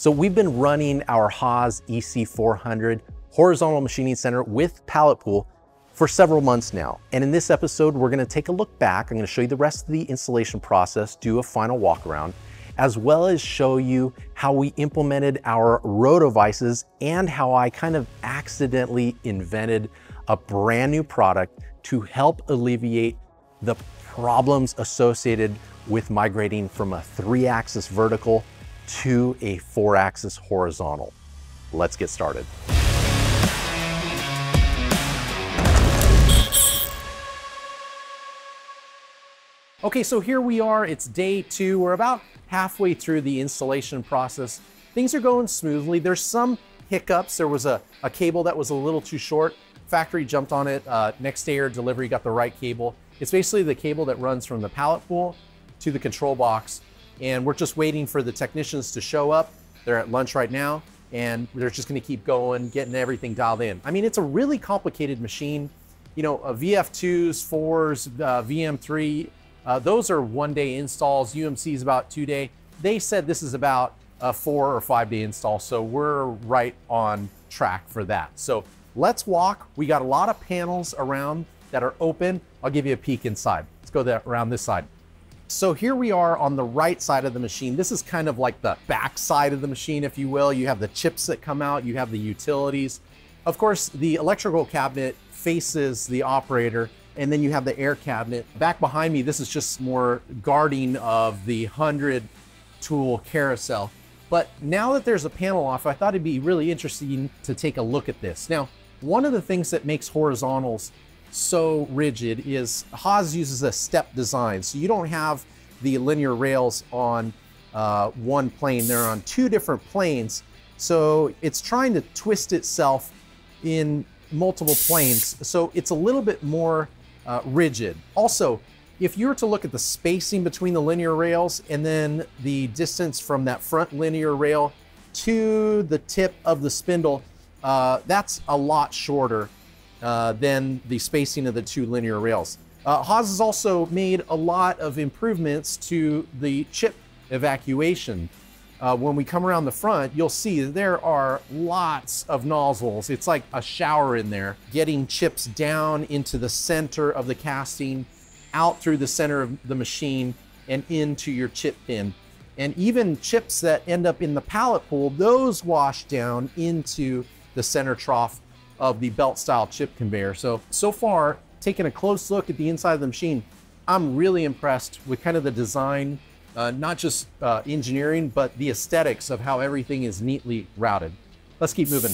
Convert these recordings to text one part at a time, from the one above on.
So we've been running our Haas EC400 horizontal machining center with pallet pool for several months now. And in this episode, we're gonna take a look back. I'm gonna show you the rest of the installation process, do a final walk around, as well as show you how we implemented our Rotovises and how I kind of accidentally invented a brand new product to help alleviate the problems associated with migrating from a 3-axis vertical to a 4-axis horizontal. Let's get started. Okay, so here we are, it's day 2. We're about halfway through the installation process. Things are going smoothly. There's some hiccups. There was a cable that was a little too short. Factory jumped on it. Next day or delivery got the right cable. It's basically the cable that runs from the pallet pool to the control box. And we're just waiting for the technicians to show up. They're at lunch right now, and they're just gonna keep going, getting everything dialed in. I mean, it's a really complicated machine. You know, VF2s, 4s, VM3, those are 1-day installs. UMC is about 2-day. They said this is about a 4 or 5-day install, so we're right on track for that. So let's walk. We got a lot of panels around that are open. I'll give you a peek inside. Let's go around this side. So here we are on the right side of the machine. This is kind of like the back side of the machine, if you will. You have the chips that come out, you have the utilities. Of course, the electrical cabinet faces the operator, and then you have the air cabinet. Back behind me, this is just more guarding of the 100-tool carousel. But now that there's a panel off, I thought it'd be really interesting to take a look at this. Now, one of the things that makes horizontals so rigid is Haas uses a step design. So you don't have the linear rails on one plane. They're on 2 different planes. So it's trying to twist itself in multiple planes. So it's a little bit more rigid. Also, if you were to look at the spacing between the linear rails and then the distance from that front linear rail to the tip of the spindle, that's a lot shorter than the spacing of the 2 linear rails. Haas has also made a lot of improvements to the chip evacuation. When we come around the front, you'll see there are lots of nozzles. It's like a shower in there, getting chips down into the center of the casting, out through the center of the machine, and into your chip bin. And even chips that end up in the pallet pool, those wash down into the center trough of the belt style chip conveyor. So far, taking a close look at the inside of the machine, I'm really impressed with kind of the design, not just engineering, but the aesthetics of how everything is neatly routed. Let's keep moving.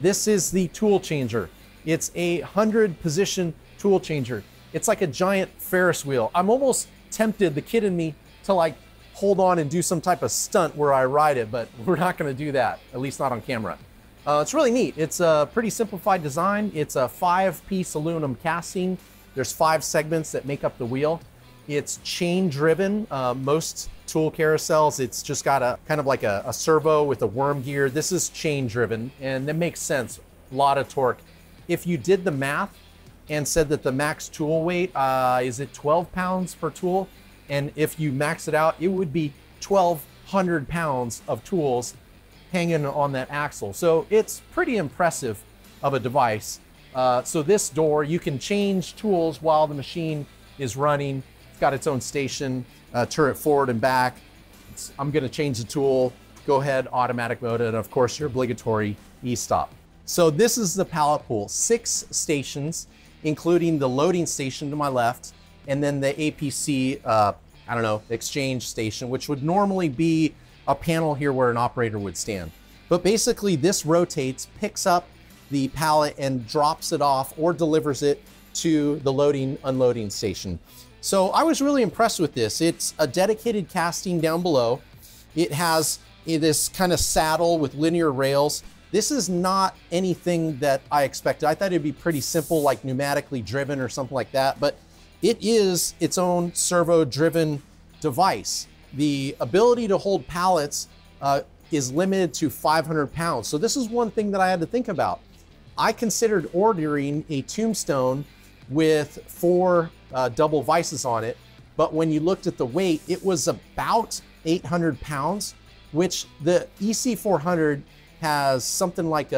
This is the tool changer. It's a 100-position tool changer. It's like a giant Ferris wheel. I'm almost tempted, the kid in me, to like hold on and do some type of stunt where I ride it, but we're not gonna do that, at least not on camera. It's really neat. It's a pretty simplified design. It's a 5-piece aluminum casting. There's 5 segments that make up the wheel. It's chain driven. Most tool carousels, it's just got a kind of like a servo with a worm gear. This is chain driven, and that makes sense. A lot of torque. If you did the math and said that the max tool weight is at 12 pounds per tool, and if you max it out, it would be 1,200 pounds of tools hanging on that axle. So it's pretty impressive of a device. So this door, you can change tools while the machine is running. It's got its own station, turret forward and back. I'm gonna change the tool, go ahead, automatic mode, and of course your obligatory e-stop. So this is the pallet pool, 6 stations, including the loading station to my left, and then the APC, I don't know, exchange station, which would normally be a panel here where an operator would stand. But basically this rotates, picks up the pallet and drops it off or delivers it to the loading, unloading station. So I was really impressed with this. It's a dedicated casting down below. It has this kind of saddle with linear rails. This is not anything that I expected. I thought it'd be pretty simple, like pneumatically driven or something like that, but it is its own servo-driven device. The ability to hold pallets is limited to 500 pounds. So this is one thing that I had to think about. I considered ordering a tombstone with 4 double vices on it, but when you looked at the weight, it was about 800 pounds. which the EC400 has something like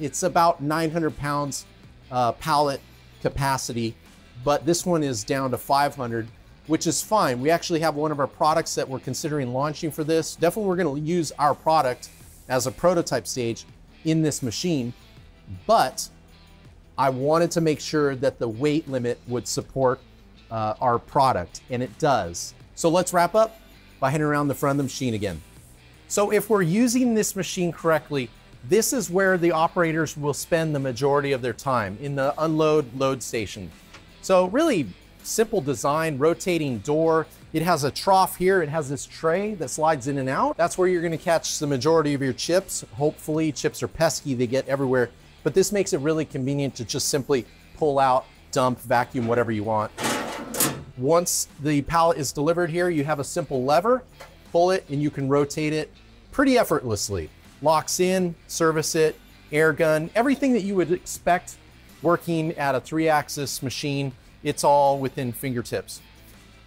it's about 900 pounds pallet capacity, but this one is down to 500, which is fine. We actually have one of our products that we're considering launching for this. Definitely we're gonna use our product as a prototype stage in this machine, but I wanted to make sure that the weight limit would support our product, and it does. So let's wrap up by heading around the front of the machine again. So if we're using this machine correctly, this is where the operators will spend the majority of their time, in the unload load station. So really simple design, rotating door. It has a trough here. It has this tray that slides in and out. That's where you're gonna catch the majority of your chips. Hopefully, chips are pesky, they get everywhere, but this makes it really convenient to just simply pull out, dump, vacuum, whatever you want. Once the pallet is delivered here, you have a simple lever. Pull it and you can rotate it pretty effortlessly. Locks in, service it, air gun, everything that you would expect working at a 3-axis machine, it's all within fingertips.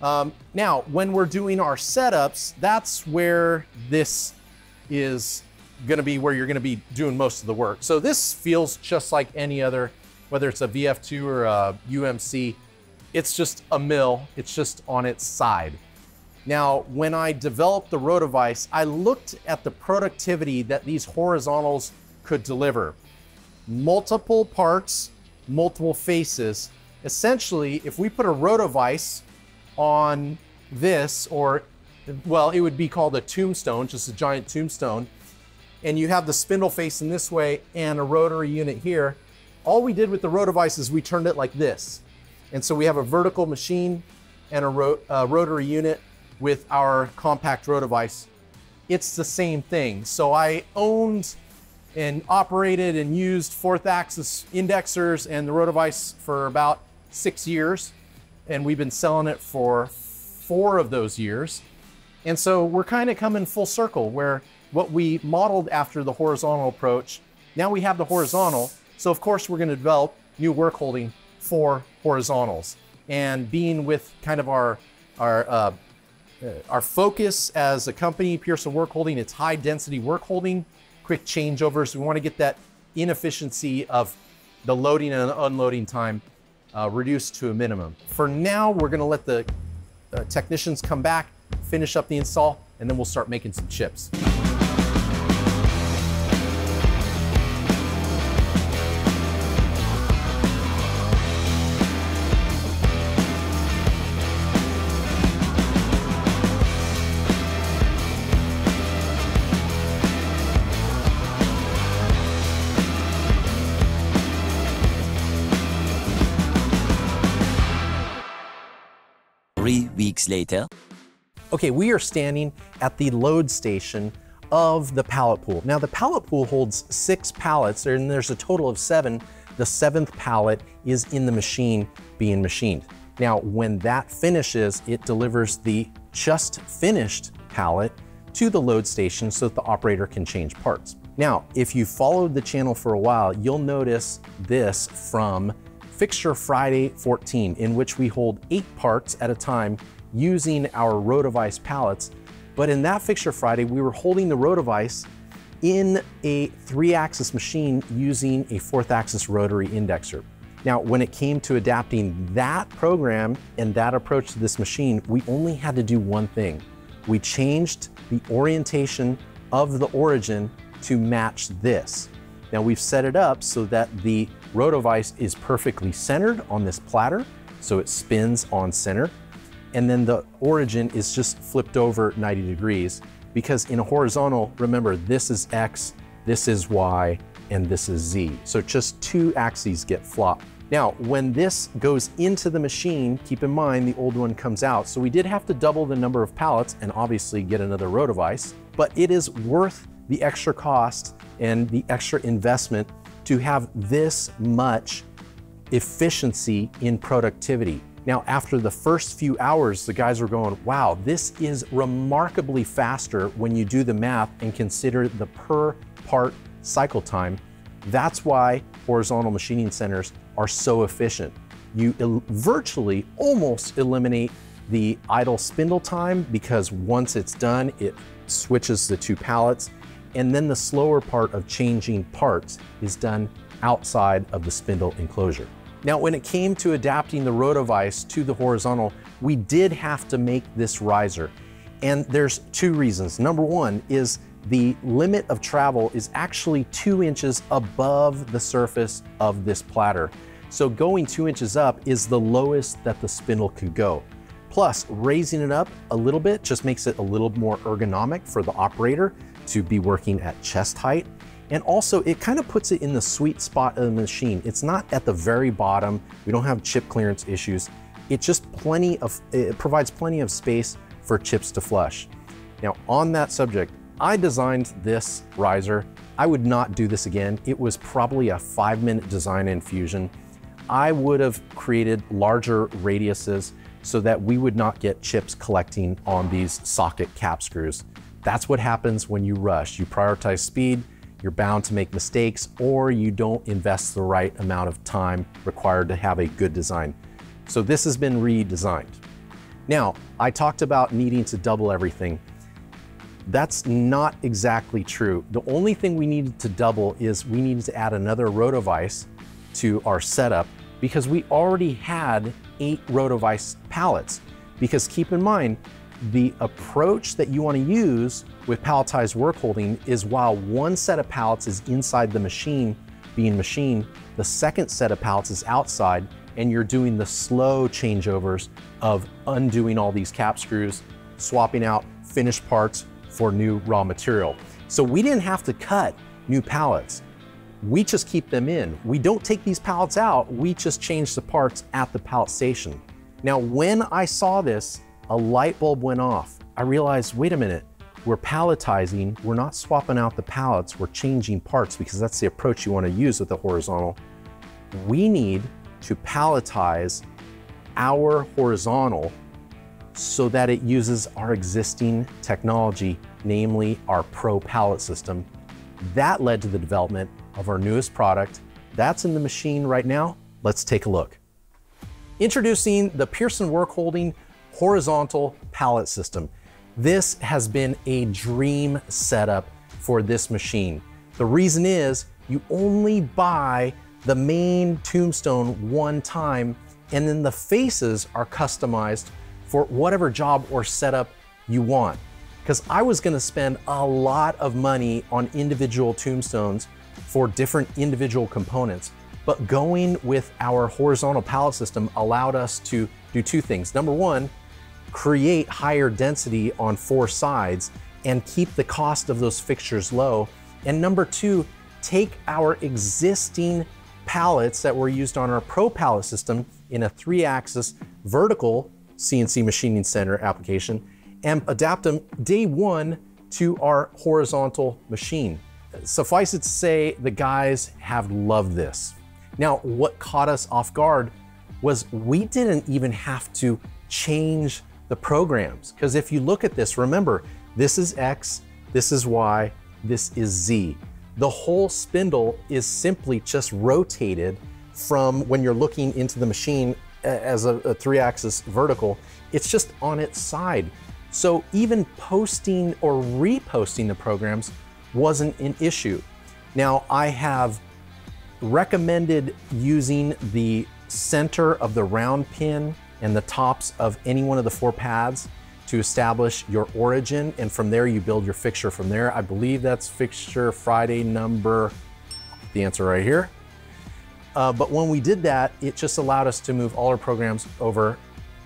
Now, when we're doing our setups, that's where this is gonna be where you're gonna be doing most of the work. So this feels just like any other, whether it's a VF2 or a UMC, it's just a mill, it's just on its side. Now, when I developed the Rotovise, I looked at the productivity that these horizontals could deliver. Multiple parts, multiple faces. Essentially, if we put a Rotovise on this, or, well, it would be called a tombstone, just a giant tombstone, and you have the spindle facing this way and a rotary unit here, all we did with the Rotovise is we turned it like this. And so we have a vertical machine and a rotary unit with our compact Rotovise. It's the same thing. So I owned and operated and used 4th axis indexers and the Rotovise for about 6 years. And we've been selling it for 4 of those years. And so we're kind of coming full circle where what we modeled after the horizontal approach, now we have the horizontal. So of course we're gonna develop new workholding for horizontals. And being with kind of our focus as a company, Pierson Workholding, it's high density workholding, quick changeovers. We want to get that inefficiency of the loading and unloading time reduced to a minimum. For now, we're going to let the technicians come back, finish up the install, and then we'll start making some chips. Later. Okay, we are standing at the load station of the pallet pool. Now the pallet pool holds 6 pallets and there's a total of 7. The 7th pallet is in the machine being machined. Now when that finishes, it delivers the just finished pallet to the load station so that the operator can change parts. Now, if you followed the channel for a while, you'll notice this from Fixture Friday 14, in which we hold 8 parts at a time using our Rotovise pallets. But in that Fixture Friday, we were holding the Rotovise in a 3-axis machine using a 4th axis rotary indexer. Now, when it came to adapting that program and that approach to this machine, we only had to do one thing. We changed the orientation of the origin to match this. Now we've set it up so that the Rotovise is perfectly centered on this platter, so it spins on center. And then the origin is just flipped over 90 degrees because in a horizontal, remember, this is X, this is Y, and this is Z. So just 2 axes get flopped. Now, when this goes into the machine, keep in mind the old one comes out. So we did have to double the number of pallets and obviously get another Rotovise, but it is worth the extra cost and the extra investment to have this much efficiency in productivity. Now, after the first few hours, the guys were going, wow, this is remarkably faster when you do the math and consider the per part cycle time. That's why horizontal machining centers are so efficient. You virtually almost eliminate the idle spindle time, because once it's done, it switches the two pallets. And then the slower part of changing parts is done outside of the spindle enclosure. Now, when it came to adapting the Rotovise to the horizontal, we did have to make this riser. And there's two reasons. Number one is the limit of travel is actually 2 inches above the surface of this platter. So going 2 inches up is the lowest that the spindle could go. Plus, raising it up a little bit just makes it a little more ergonomic for the operator to be working at chest height. And also, it kind of puts it in the sweet spot of the machine. It's not at the very bottom. We don't have chip clearance issues. It provides plenty of space for chips to flush. Now, on that subject, I designed this riser. I would not do this again. It was probably a 5-minute design infusion. I would have created larger radiuses so that we would not get chips collecting on these socket cap screws. That's what happens when you rush. You prioritize speed, you're bound to make mistakes, or you don't invest the right amount of time required to have a good design. So this has been redesigned. Now, I talked about needing to double everything. That's not exactly true. The only thing we needed to double is we needed to add another Rotovise to our setup, because we already had 8 Rotovise pallets. Because keep in mind, the approach that you want to use with palletized workholding is while one set of pallets is inside the machine being machined, the second set of pallets is outside, and you're doing the slow changeovers of undoing all these cap screws, swapping out finished parts for new raw material. So we didn't have to cut new pallets. We just keep them in. We don't take these pallets out. We just change the parts at the pallet station. Now, when I saw this, a light bulb went off. I realized, wait a minute, we're palletizing. We're not swapping out the pallets. We're changing parts, because that's the approach you want to use with the horizontal. We need to palletize our horizontal so that it uses our existing technology, namely our Pro Pallet System. That led to the development of our newest product. That's in the machine right now. Let's take a look. Introducing the Pierson Workholding Horizontal Pallet System. This has been a dream setup for this machine. The reason is you only buy the main tombstone one time, and then the faces are customized for whatever job or setup you want. Because I was gonna spend a lot of money on individual tombstones for different individual components, but going with our horizontal pallet system allowed us to do two things. Number one, create higher density on 4 sides and keep the cost of those fixtures low. And number two, take our existing pallets that were used on our Pro Pallet System in a 3-axis vertical CNC machining center application and adapt them day one to our horizontal machine. Suffice it to say, the guys have loved this. Now, what caught us off guard was we didn't even have to change the programs. Because if you look at this, remember, this is X, this is Y, this is Z. The whole spindle is simply just rotated from when you're looking into the machine as a 3-axis vertical, it's just on its side. So even posting or reposting the programs wasn't an issue. Now, I have recommended using the center of the round pin and the tops of any one of the 4 pads to establish your origin. And from there, you build your fixture from there. I believe that's fixture Friday number, the answer right here. But when we did that, it just allowed us to move all our programs over,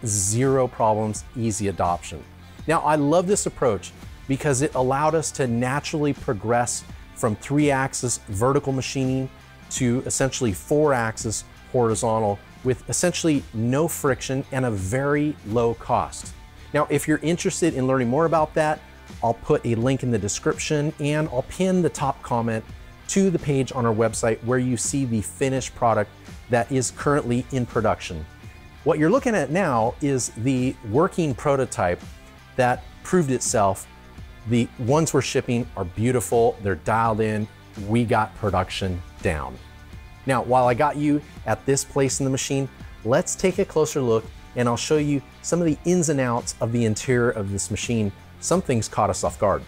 zero problems, easy adoption. Now, I love this approach because it allowed us to naturally progress from 3-axis vertical machining to essentially 4-axis horizontal with essentially no friction and a very low cost. Now, if you're interested in learning more about that, I'll put a link in the description and I'll pin the top comment to the page on our website where you see the finished product that is currently in production. What you're looking at now is the working prototype that proved itself. The ones we're shipping are beautiful, they're dialed in, we got production down. Now, while I got you at this place in the machine, let's take a closer look and I'll show you some of the ins and outs of the interior of this machine. Some things caught us off guard.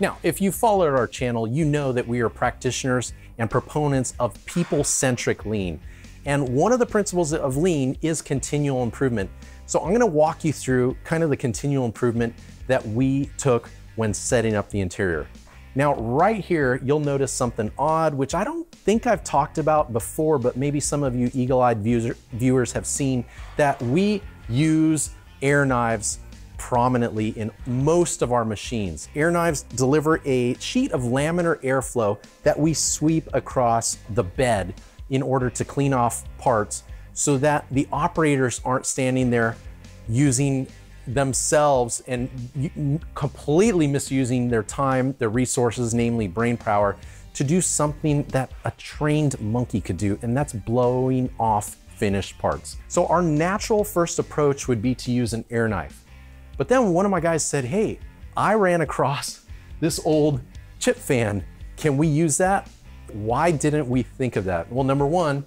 Now, if you followed our channel, you know that we are practitioners and proponents of people-centric lean. And one of the principles of lean is continual improvement. So I'm gonna walk you through kind of the continual improvement that we took when setting up the interior. Now, right here, you'll notice something odd, which I don't think I've talked about before, but maybe some of you eagle-eyed viewers have seen that we use air knives prominently in most of our machines. Air knives deliver a sheet of laminar airflow that we sweep across the bed in order to clean off parts so that the operators aren't standing there using themselves and completely misusing their time, their resources, namely brain power, to do something that a trained monkey could do, and that's blowing off finished parts. So our natural first approach would be to use an air knife. But then one of my guys said, hey, I ran across this old chip fan. Can we use that? Why didn't we think of that? Well, number one,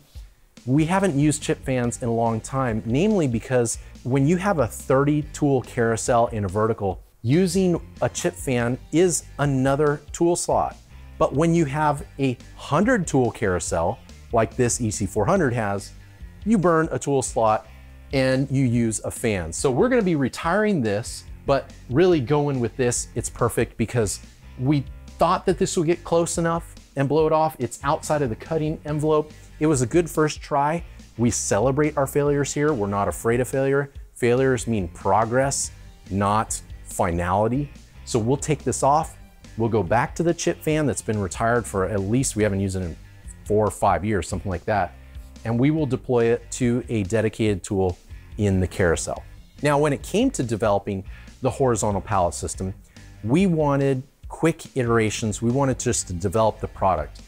we haven't used chip fans in a long time, namely because when you have a 30 tool carousel in a vertical, using a chip fan is another tool slot. But when you have a 100 tool carousel, like this EC400 has, you burn a tool slot and you use a fan. So we're gonna be retiring this, but really going with this. It's perfect because we thought that this would get close enough and blow it off. It's outside of the cutting envelope. It was a good first try. We celebrate our failures here. We're not afraid of failure. Failures mean progress, not finality. So we'll take this off. We'll go back to the chip fan that's been retired for at least, we haven't used it in 4 or 5 years, something like that. And we will deploy it to a dedicated tool in the carousel. Now, when it came to developing the horizontal pallet system, we wanted quick iterations. We wanted just to develop the product.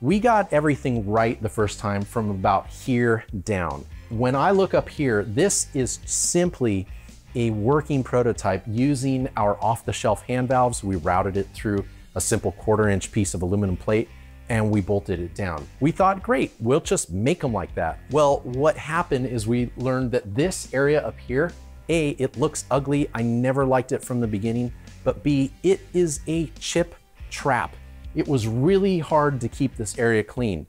We got everything right the first time from about here down. When I look up here, this is simply a working prototype using our off-the-shelf hand valves. We routed it through a simple 1/4-inch piece of aluminum plate and we bolted it down. We thought, great, we'll just make them like that. Well, what happened is we learned that this area up here, A, it looks ugly. I never liked it from the beginning, but B, it is a chip trap. It was really hard to keep this area clean.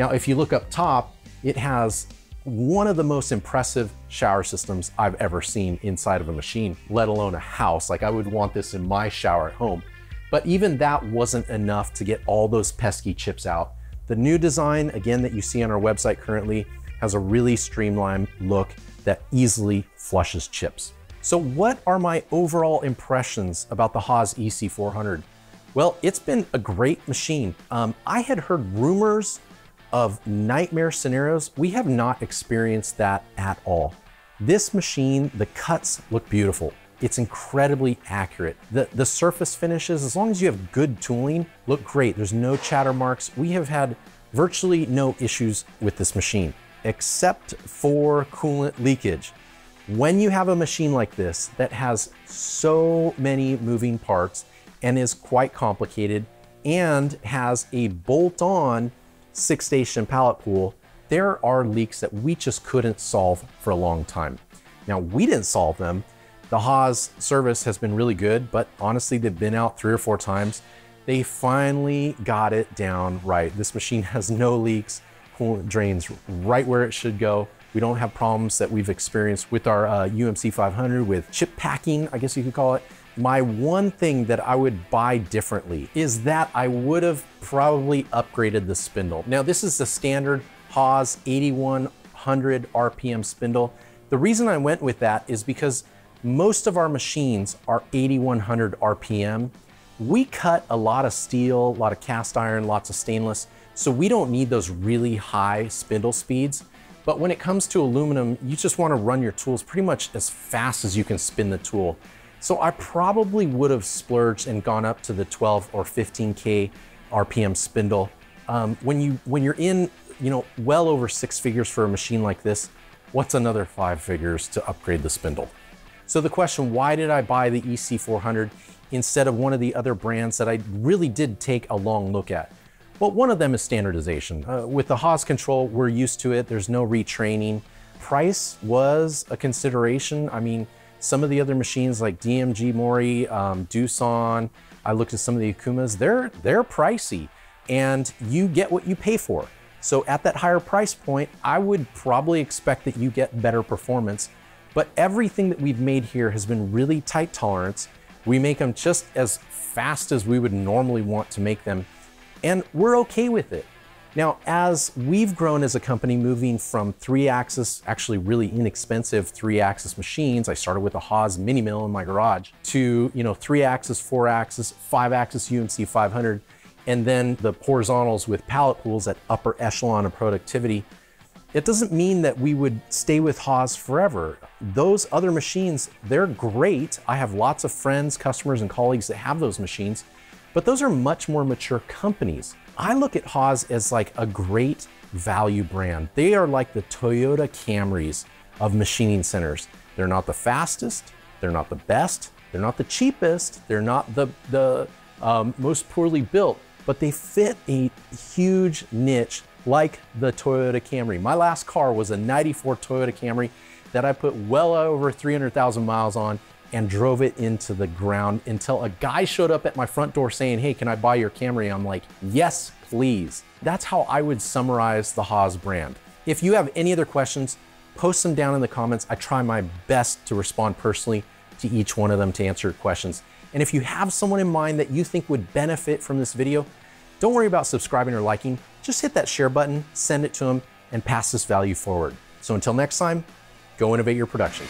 Now, if you look up top, it has one of the most impressive shower systems I've ever seen inside of a machine, let alone a house. Like, I would want this in my shower at home. But even that wasn't enough to get all those pesky chips out. The new design, again, that you see on our website currently, has a really streamlined look that easily flushes chips. So what are my overall impressions about the Haas EC400? Well, it's been a great machine. I had heard rumors of nightmare scenarios. We have not experienced that at all. This machine, the cuts look beautiful. It's incredibly accurate. The surface finishes, as long as you have good tooling, look great. There's no chatter marks. We have had virtually no issues with this machine, except for coolant leakage. When you have a machine like this that has so many moving parts, and is quite complicated, and has a bolt-on 6-station pallet pool, there are leaks that we just couldn't solve for a long time. Now, we didn't solve them. The Haas service has been really good, but honestly, they've been out 3 or 4 times. They finally got it down right. This machine has no leaks, coolant drains right where it should go. We don't have problems that we've experienced with our UMC 500 with chip packing, I guess you could call it. My one thing that I would buy differently is that I would have probably upgraded the spindle. Now, this is the standard Haas 8100 RPM spindle. The reason I went with that is because most of our machines are 8100 RPM. We cut a lot of steel, a lot of cast iron, lots of stainless, so we don't need those really high spindle speeds. But when it comes to aluminum, you just want to run your tools pretty much as fast as you can spin the tool. So I probably would have splurged and gone up to the 12 or 15K RPM spindle. When you're in, you know, well over 6 figures for a machine like this, what's another 5 figures to upgrade the spindle? So the question, why did I buy the EC400 instead of one of the other brands that I really did take a long look at? Well, one of them is standardization. With the Haas control, we're used to it. There's no retraining. price was a consideration. I mean, some of the other machines like DMG Mori, Doosan, I looked at some of the Okumas, they're pricey and you get what you pay for. So at that higher price point, I would probably expect that you get better performance, but everything that we've made here has been really tight tolerance. We make them just as fast as we would normally want to make them, and we're okay with it. Now, as we've grown as a company, moving from three-axis, actually really inexpensive three-axis machines, I started with a Haas Mini Mill in my garage, to three-axis, four-axis, five-axis UMC 500, and then the horizontals with pallet pools at upper echelon of productivity. It doesn't mean that we would stay with Haas forever. Those other machines, they're great. I have lots of friends, customers, and colleagues that have those machines, but those are much more mature companies. I look at Haas as like a great value brand. They are like the Toyota Camrys of machining centers. They're not the fastest, they're not the best, they're not the cheapest, they're not the most poorly built, but they fit a huge niche like the Toyota Camry. My last car was a 94 Toyota Camry that I put well over 300,000 miles on and drove it into the ground until a guy showed up at my front door saying, hey, can I buy your Camry? I'm like, yes, please. That's how I would summarize the Haas brand. If you have any other questions, post them down in the comments. I try my best to respond personally to each one of them to answer your questions. And if you have someone in mind that you think would benefit from this video, don't worry about subscribing or liking. Just hit that share button, send it to them, and pass this value forward. So until next time, go innovate your production.